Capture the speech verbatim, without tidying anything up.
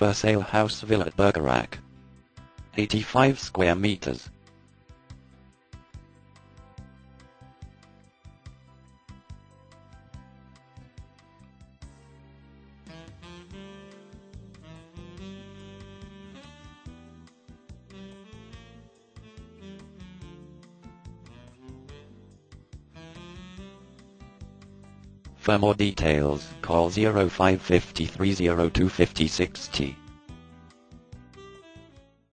for sale house villa at Bergerac. eighty-five square meters. For more details, call zero five five three zero two five zero six zero.